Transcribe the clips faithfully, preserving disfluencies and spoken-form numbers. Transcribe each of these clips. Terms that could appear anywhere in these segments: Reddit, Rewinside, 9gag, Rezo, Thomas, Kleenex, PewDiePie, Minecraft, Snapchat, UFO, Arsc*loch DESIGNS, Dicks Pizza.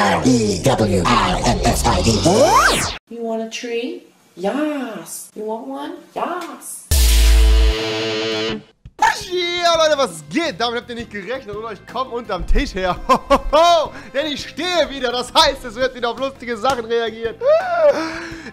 R E W I N S I D. You want a tree? Yes. You want one? Yes. Ja, Leute, was geht? Damit habt ihr nicht gerechnet, oder? Ich komme unterm Tisch her. Hohoho, denn ich stehe wieder. Das heißt, es wird wieder auf lustige Sachen reagiert.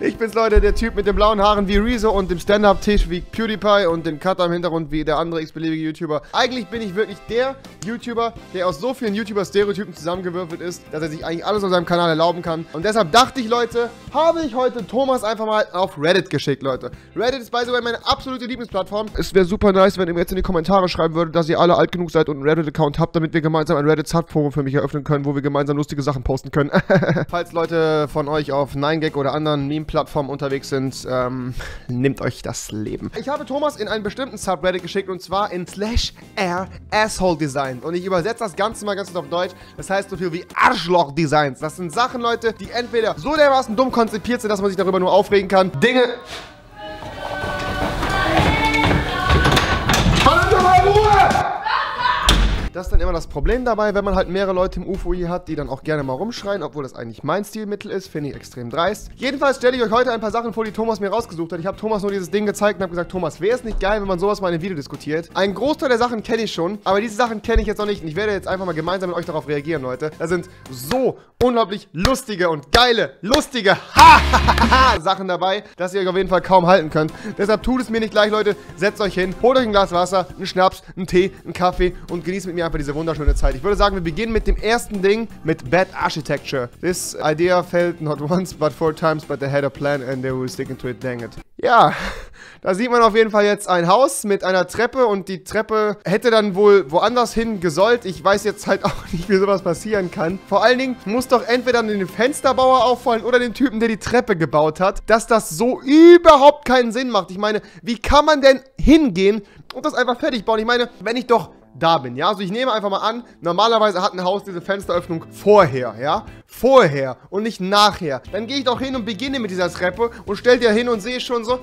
Ich bin's, Leute, der Typ mit den blauen Haaren wie Rezo und dem Stand-Up-Tisch wie PewDiePie und dem Cutter im Hintergrund wie der andere x-beliebige YouTuber. Eigentlich bin ich wirklich der YouTuber, der aus so vielen YouTuber-Stereotypen zusammengewürfelt ist, dass er sich eigentlich alles auf seinem Kanal erlauben kann. Und deshalb dachte ich, Leute, habe ich heute Thomas einfach mal auf Reddit geschickt, Leute. Reddit ist by the way meine absolute Lieblingsplattform. Es wäre super nice, wenn ihr mir jetzt in die Kommentare schreiben würdet, dass ihr alle alt genug seid und einen Reddit-Account habt, damit wir gemeinsam ein Reddit-Subforum für mich eröffnen können, wo wir gemeinsam lustige Sachen posten können. Falls Leute von euch auf nine gag oder anderen Meme Plattformen unterwegs sind, ähm, nimmt euch das Leben. Ich habe Thomas in einen bestimmten Subreddit geschickt und zwar in slash r asshole design und ich übersetze das Ganze mal ganz kurz auf Deutsch. Das heißt so viel wie Arschloch Designs. Das sind Sachen, Leute, die entweder so dermaßen dumm konzipiert sind, dass man sich darüber nur aufregen kann. Dinge. Das ist dann immer das Problem dabei, wenn man halt mehrere Leute im U F O hier hat, die dann auch gerne mal rumschreien, obwohl das eigentlich mein Stilmittel ist, finde ich extrem dreist. Jedenfalls stelle ich euch heute ein paar Sachen vor, die Thomas mir rausgesucht hat. Ich habe Thomas nur dieses Ding gezeigt und habe gesagt, Thomas, wäre es nicht geil, wenn man sowas mal in einem Video diskutiert? Ein Großteil der Sachen kenne ich schon, aber diese Sachen kenne ich jetzt noch nicht und ich werde jetzt einfach mal gemeinsam mit euch darauf reagieren, Leute. Da sind so unglaublich lustige und geile, lustige Sachen dabei, dass ihr euch auf jeden Fall kaum halten könnt. Deshalb tut es mir nicht gleich, Leute. Setzt euch hin, holt euch ein Glas Wasser, einen Schnaps, einen Tee, einen Kaffee und genießt mit mir einfach diese wunderschöne Zeit. Ich würde sagen, wir beginnen mit dem ersten Ding, mit Bad Architecture. This idea failed not once, but four times, but they had a plan and they were sticking to it, dang it. Ja, da sieht man auf jeden Fall jetzt ein Haus mit einer Treppe und die Treppe hätte dann wohl woanders hin gesollt. Ich weiß jetzt halt auch nicht, wie sowas passieren kann. Vor allen Dingen muss doch entweder den Fensterbauer auffallen oder den Typen, der die Treppe gebaut hat, dass das so überhaupt keinen Sinn macht. Ich meine, wie kann man denn hingehen und das einfach fertig bauen? Ich meine, wenn ich doch da bin, ja, also ich nehme einfach mal an, normalerweise hat ein Haus diese Fensteröffnung vorher, ja, vorher und nicht nachher, dann gehe ich doch hin und beginne mit dieser Treppe und stell dir hin und sehe schon so,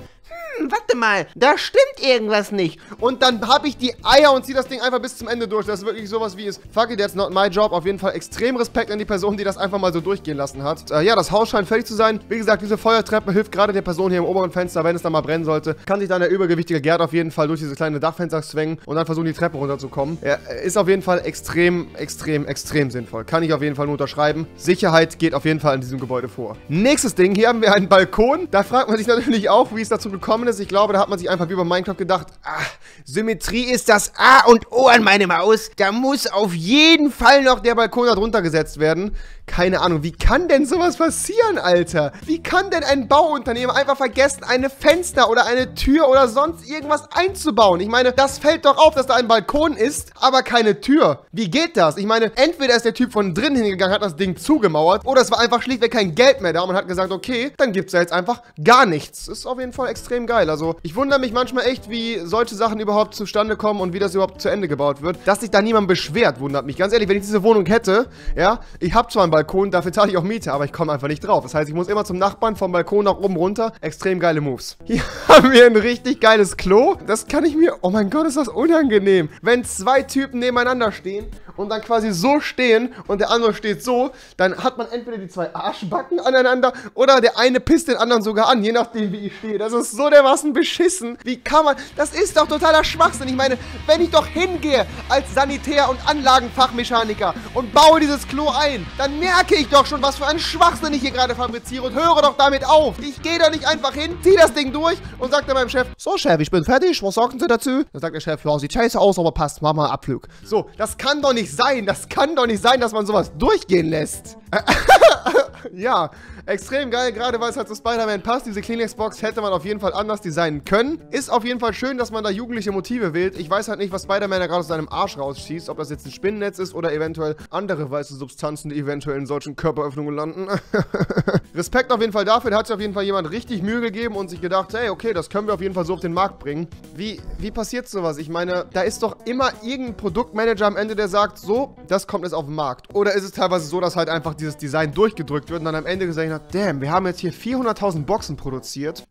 hm, warte mal, da stimmt irgendwas nicht und dann habe ich die Eier und ziehe das Ding einfach bis zum Ende durch. Das ist wirklich sowas wie, es fuck it, that's not my job. Auf jeden Fall extrem Respekt an die Person, die das einfach mal so durchgehen lassen hat. Äh, ja, das Haus scheint fertig zu sein. Wie gesagt, diese Feuertreppe hilft gerade der Person hier im oberen Fenster, wenn es dann mal brennen sollte, kann sich dann der übergewichtige Gerd auf jeden Fall durch diese kleine Dachfenster zwängen und dann versuchen, die Treppe runterzukommen. Ja, ist auf jeden Fall extrem, extrem, extrem sinnvoll. Kann ich auf jeden Fall nur unterschreiben. Sicherheit geht auf jeden Fall in diesem Gebäude vor. Nächstes Ding, hier haben wir einen Balkon. Da fragt man sich natürlich auch, wie es dazu gekommen ist. Ich glaube, da hat man sich einfach wie bei Minecraft gedacht, ah, Symmetrie ist das A und O an meinem Haus. Da muss auf jeden Fall noch der Balkon da drunter gesetzt werden. Keine Ahnung, wie kann denn sowas passieren, Alter? Wie kann denn ein Bauunternehmen einfach vergessen, eine Fenster oder eine Tür oder sonst irgendwas einzubauen? Ich meine, das fällt doch auf, dass da ein Balkon ist, aber keine Tür. Wie geht das? Ich meine, entweder ist der Typ von drinnen hingegangen, hat das Ding zugemauert, oder es war einfach schlichtweg kein Geld mehr da und man hat gesagt, okay, dann gibt es ja jetzt einfach gar nichts. Ist auf jeden Fall extrem geil. Also, ich wundere mich manchmal echt, wie solche Sachen überhaupt zustande kommen und wie das überhaupt zu Ende gebaut wird. Dass sich da niemand beschwert, wundert mich. Ganz ehrlich, wenn ich diese Wohnung hätte, ja, ich habe zwar einen Balkon, dafür zahle ich auch Miete, aber ich komme einfach nicht drauf. Das heißt, ich muss immer zum Nachbarn, vom Balkon nach oben runter. Extrem geile Moves. Hier haben wir ein richtig geiles Klo. Das kann ich mir... Oh mein Gott, ist das unangenehm. Wenn zwei Zwei Typen nebeneinander stehen und dann quasi so stehen und der andere steht so, dann hat man entweder die zwei Arschbacken aneinander oder der eine pisst den anderen sogar an, je nachdem wie ich stehe. Das ist so dermaßen beschissen. Wie kann man, das ist doch totaler Schwachsinn. Ich meine, wenn ich doch hingehe als Sanitär- und Anlagenfachmechaniker und baue dieses Klo ein, dann merke ich doch schon, was für einen Schwachsinn ich hier gerade fabriziere und höre doch damit auf. Ich gehe doch nicht einfach hin, ziehe das Ding durch und sage dann meinem Chef, so Chef, ich bin fertig, was sagen Sie dazu? Dann sagt der Chef, ja, sieht scheiße aus, aber passt mal. Mal Abflug. So, das kann doch nicht sein. Das kann doch nicht sein, dass man sowas durchgehen lässt. Ja, extrem geil, gerade weil es halt zu Spider-Man passt. Diese Kleenex-Box hätte man auf jeden Fall anders designen können. Ist auf jeden Fall schön, dass man da jugendliche Motive wählt. Ich weiß halt nicht, was Spider-Man da gerade aus seinem Arsch rausschießt. Ob das jetzt ein Spinnennetz ist oder eventuell andere weiße Substanzen, die eventuell in solchen Körperöffnungen landen. Respekt auf jeden Fall dafür. Da hat sich auf jeden Fall jemand richtig Mühe gegeben und sich gedacht, hey, okay, das können wir auf jeden Fall so auf den Markt bringen. Wie, wie passiert sowas? Ich meine, da ist doch immer irgendein Produktmanager am Ende, der sagt, so, das kommt jetzt auf den Markt. Oder ist es teilweise so, dass halt einfach dieses Design durchgedrückt wird und dann am Ende gesagt hat, damn, wir haben jetzt hier vierhunderttausend Boxen produziert.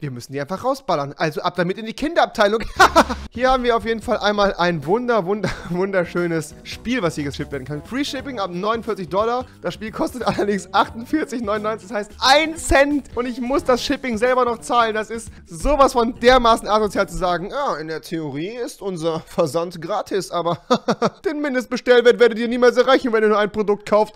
Wir müssen die einfach rausballern. Also ab damit in die Kinderabteilung. Hier haben wir auf jeden Fall einmal ein wunder, wunder, wunderschönes Spiel, was hier geschippt werden kann. Free Shipping ab neunundvierzig Dollar. Das Spiel kostet allerdings achtundvierzig neunundneunzig. Das heißt ein Cent. Und ich muss das Shipping selber noch zahlen. Das ist sowas von dermaßen asozial zu sagen. Ja, in der Theorie ist unser Versand gratis. Aber den Mindestbestellwert werdet ihr niemals erreichen, wenn ihr nur ein Produkt kauft.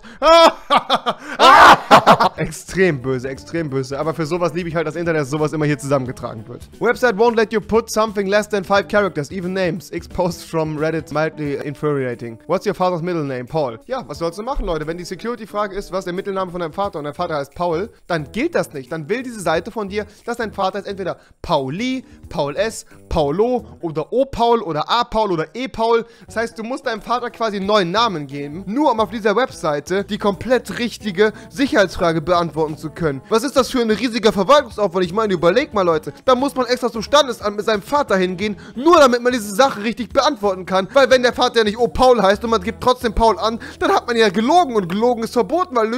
Extrem böse, extrem böse. Aber für sowas liebe ich halt das Internet, dass sowas immer hier zusammengetragen wird. Website won't let you put something less than five characters, even names. Exposed from Reddit, mildly infuriating. What's your father's middle name? Paul. Ja, was sollst du machen, Leute? Wenn die Security-Frage ist, was der Mittelname von deinem Vater und dein Vater heißt Paul, dann gilt das nicht. Dann will diese Seite von dir, dass dein Vater ist entweder Pauli, Paul S, Paulo oder O Paul oder A Paul oder E Paul. Das heißt, du musst deinem Vater quasi einen neuen Namen geben, nur um auf dieser Webseite die komplett richtige Sicherheitsfrage beantworten zu können. Was ist das für ein riesiger Verwaltungsaufwand? Ich meine, überlegt mal, Leute, da muss man extra zum Standesamt mit seinem Vater hingehen, nur damit man diese Sache richtig beantworten kann, weil wenn der Vater ja nicht O Paul heißt und man gibt trotzdem Paul an, dann hat man ja gelogen und gelogen ist verboten, weil...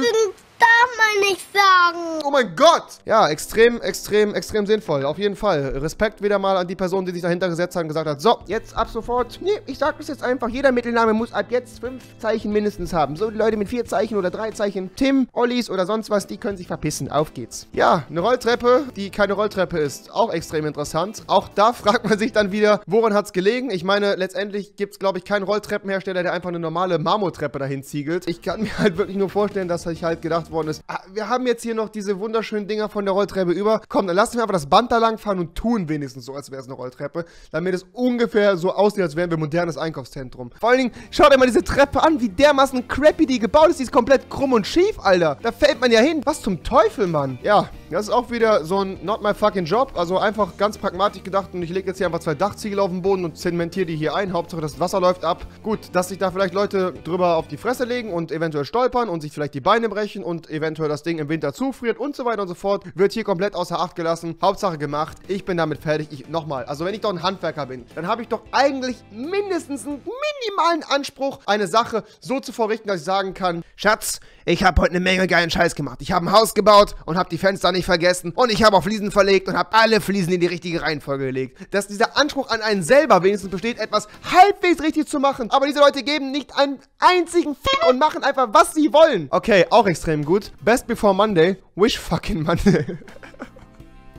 darf man nicht sagen. Oh mein Gott. Ja, extrem, extrem, extrem sinnvoll. Auf jeden Fall. Respekt wieder mal an die Person, die sich dahinter gesetzt hat und gesagt hat, so, jetzt ab sofort. Nee, ich sag das jetzt einfach. Jeder Mittelname muss ab jetzt fünf Zeichen mindestens haben. So, die Leute mit vier Zeichen oder drei Zeichen, Tim, Ollis oder sonst was, die können sich verpissen. Auf geht's. Ja, eine Rolltreppe, die keine Rolltreppe ist. Auch extrem interessant. Auch da fragt man sich dann wieder, woran hat's gelegen? Ich meine, letztendlich gibt's, glaube ich, keinen Rolltreppenhersteller, der einfach eine normale Marmortreppe dahin ziegelt. Ich kann mir halt wirklich nur vorstellen, dass ich halt gedacht worden ist. Ah, wir haben jetzt hier noch diese wunderschönen Dinger von der Rolltreppe über. Komm, dann lassen wir einfach das Band da lang fahren und tun wenigstens so, als wäre es eine Rolltreppe, damit es ungefähr so aussieht, als wären wir ein modernes Einkaufszentrum. Vor allen Dingen, schaut euch mal diese Treppe an, wie dermaßen crappy die gebaut ist. Die ist komplett krumm und schief, Alter. Da fällt man ja hin. Was zum Teufel, Mann? Ja, das ist auch wieder so ein not my fucking job. Also einfach ganz pragmatisch gedacht und ich lege jetzt hier einfach zwei Dachziegel auf den Boden und zementiere die hier ein. Hauptsache, das Wasser läuft ab. Gut, dass sich da vielleicht Leute drüber auf die Fresse legen und eventuell stolpern und sich vielleicht die Beine brechen und Und eventuell das Ding im Winter zufriert und so weiter und so fort, wird hier komplett außer Acht gelassen. Hauptsache gemacht. Ich bin damit fertig. Ich nochmal. Also wenn ich doch ein Handwerker bin, dann habe ich doch eigentlich mindestens einen minimalen Anspruch, eine Sache so zu verrichten, dass ich sagen kann, Schatz, ich habe heute eine Menge geilen Scheiß gemacht. Ich habe ein Haus gebaut und habe die Fenster nicht vergessen und ich habe auch Fliesen verlegt und habe alle Fliesen in die richtige Reihenfolge gelegt. Dass dieser Anspruch an einen selber wenigstens besteht, etwas halbwegs richtig zu machen. Aber diese Leute geben nicht einen einzigen Fick und machen einfach, was sie wollen. Okay, auch extrem gut. Best before Monday, wish fucking Monday.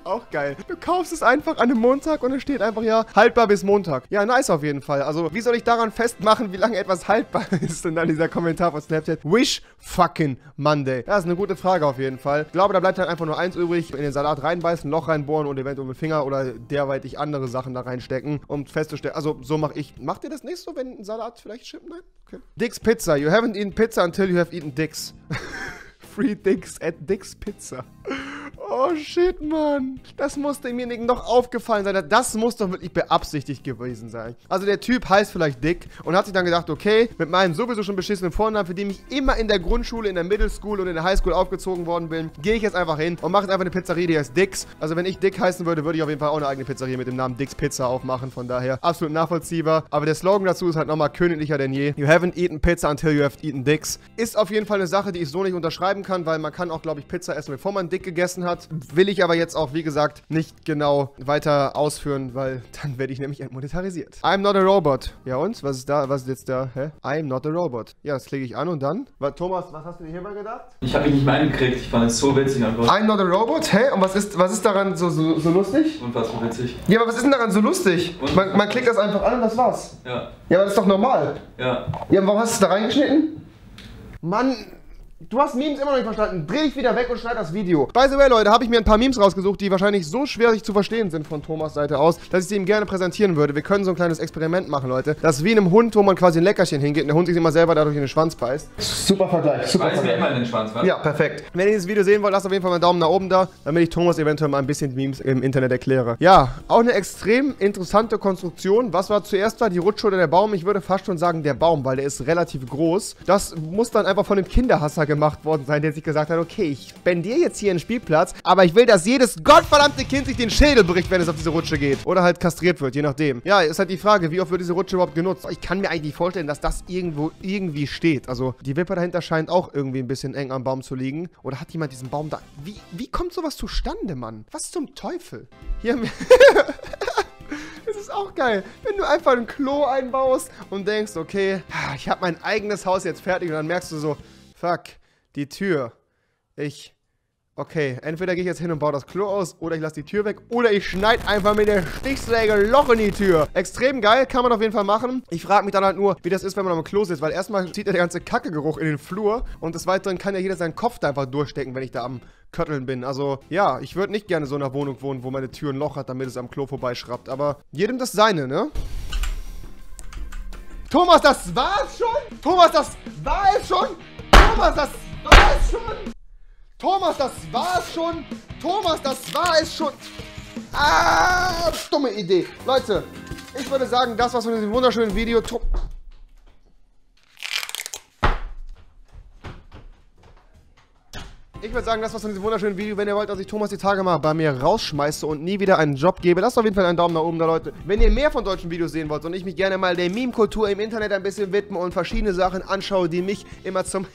Auch geil. Du kaufst es einfach an einem Montag und es steht einfach, ja, haltbar bis Montag. Ja, nice auf jeden Fall. Also, wie soll ich daran festmachen, wie lange etwas haltbar ist? Und dann dieser Kommentar von Snapchat. Wish fucking Monday. Das ist eine gute Frage auf jeden Fall. Ich glaube, da bleibt halt einfach nur eins übrig. In den Salat reinbeißen, Loch reinbohren und eventuell mit Finger oder derweitig andere Sachen da reinstecken, um festzustellen. Also, so mache ich. Macht ihr das nicht so, wenn ein Salat vielleicht schippen? Nein? Okay. Dicks Pizza. You haven't eaten pizza until you have eaten dicks. Free dicks at Dicks Pizza. Oh shit, Mann. Das muss demjenigen noch aufgefallen sein. Das muss doch wirklich beabsichtigt gewesen sein. Also der Typ heißt vielleicht Dick und hat sich dann gedacht, okay, mit meinem sowieso schon beschissenen Vornamen, für den ich immer in der Grundschule, in der Middle School und in der High School aufgezogen worden bin, gehe ich jetzt einfach hin und mache jetzt einfach eine Pizzeria, die heißt Dicks. Also wenn ich Dick heißen würde, würde ich auf jeden Fall auch eine eigene Pizzeria mit dem Namen Dicks Pizza aufmachen. Von daher absolut nachvollziehbar. Aber der Slogan dazu ist halt nochmal königlicher denn je. You haven't eaten pizza until you have eaten dicks. Ist auf jeden Fall eine Sache, die ich so nicht unterschreiben kann, weil man kann auch, glaube ich, Pizza essen, bevor man dick gegessen hat. Hat, will ich aber jetzt auch, wie gesagt, nicht genau weiter ausführen, weil dann werde ich nämlich entmonetarisiert. I'm not a robot. Ja und? Was ist da? Was ist jetzt da? Hä? I'm not a robot. Ja, das klicke ich an und dann? Was, Thomas, was hast du dir hierbei gedacht? Ich habe mich nicht mehr eingekriegt. Ich fand es so witzig. I'm not a robot? Hä? Und was ist, was ist daran so, so, so lustig? Und was so witzig? Ja, aber was ist denn daran so lustig? Man, man klickt das einfach an und das war's. Ja. Ja, aber das ist doch normal. Ja. Ja, und warum hast du es da reingeschnitten? Mann... Du hast Memes immer noch nicht verstanden. Dreh dich wieder weg und schneid das Video. By the way, Leute, habe ich mir ein paar Memes rausgesucht, die wahrscheinlich so schwer sich zu verstehen sind von Thomas Seite aus, dass ich sie ihm gerne präsentieren würde. Wir können so ein kleines Experiment machen, Leute. Das ist wie einem Hund, wo man quasi ein Leckerchen hingeht und der Hund sich immer selber dadurch in den Schwanz beißt. Super Vergleich. Super Vergleich. Beißt mir immer in den Schwanz, was? Ja, perfekt. Wenn ihr dieses Video sehen wollt, lasst auf jeden Fall mal einen Daumen nach oben da, damit ich Thomas eventuell mal ein bisschen Memes im Internet erkläre. Ja, auch eine extrem interessante Konstruktion. Was war zuerst da? Die Rutsche oder der Baum? Ich würde fast schon sagen der Baum, weil der ist relativ groß. Das muss dann einfach von dem Kinderhasser gemacht worden sein, der sich gesagt hat, okay, ich spendiere jetzt hier einen Spielplatz, aber ich will, dass jedes gottverdammte Kind sich den Schädel bricht, wenn es auf diese Rutsche geht. Oder halt kastriert wird, je nachdem. Ja, ist halt die Frage, wie oft wird diese Rutsche überhaupt genutzt? Ich kann mir eigentlich vorstellen, dass das irgendwo irgendwie steht. Also, die Wipper dahinter scheint auch irgendwie ein bisschen eng am Baum zu liegen. Oder hat jemand diesen Baum da... Wie, wie kommt sowas zustande, Mann? Was zum Teufel? Hier haben wir... Das ist auch geil, wenn du einfach ein Klo einbaust und denkst, okay, ich habe mein eigenes Haus jetzt fertig. Und dann merkst du so, fuck, die Tür. Ich, okay, entweder gehe ich jetzt hin und baue das Klo aus oder ich lasse die Tür weg. Oder ich schneide einfach mit der Stichsäge ein Loch in die Tür. Extrem geil, kann man auf jeden Fall machen. Ich frage mich dann halt nur, wie das ist, wenn man am Klo sitzt. Weil erstmal zieht ja der ganze Kackegeruch in den Flur. Und des Weiteren kann ja jeder seinen Kopf da einfach durchstecken, wenn ich da am... Kötteln bin. Also, ja, ich würde nicht gerne so in einer Wohnung wohnen, wo meine Tür ein Loch hat, damit es am Klo vorbeischraubt. Aber jedem das Seine, ne? Thomas, das war's schon? Thomas, das war es schon? Thomas, das war es schon? Thomas, das war es schon? Thomas, das war es schon? Ah, dumme Idee. Leute, ich würde sagen, das war's von diesem wunderschönen Video. Ich würde sagen, das war's von diesem wunderschönen Video. Wenn ihr wollt, dass ich Thomas die Tage mal bei mir rausschmeiße und nie wieder einen Job gebe, lasst auf jeden Fall einen Daumen nach oben da, Leute. Wenn ihr mehr von deutschen Videos sehen wollt und ich mich gerne mal der Meme-Kultur im Internet ein bisschen widme und verschiedene Sachen anschaue, die mich immer zum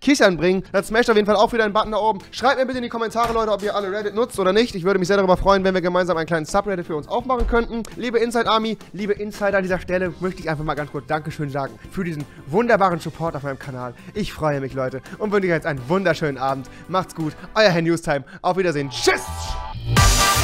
Kichern bringen, dann smasht auf jeden Fall auch wieder einen Button da oben. Schreibt mir bitte in die Kommentare, Leute, ob ihr alle Reddit nutzt oder nicht. Ich würde mich sehr darüber freuen, wenn wir gemeinsam einen kleinen Subreddit für uns aufmachen könnten. Liebe Inside Army, liebe Insider, an dieser Stelle möchte ich einfach mal ganz kurz Dankeschön sagen für diesen wunderbaren Support auf meinem Kanal. Ich freue mich, Leute, und wünsche euch jetzt einen wunderschönen Abend. Macht's gut, euer Herr Newstime. Auf Wiedersehen. Tschüss!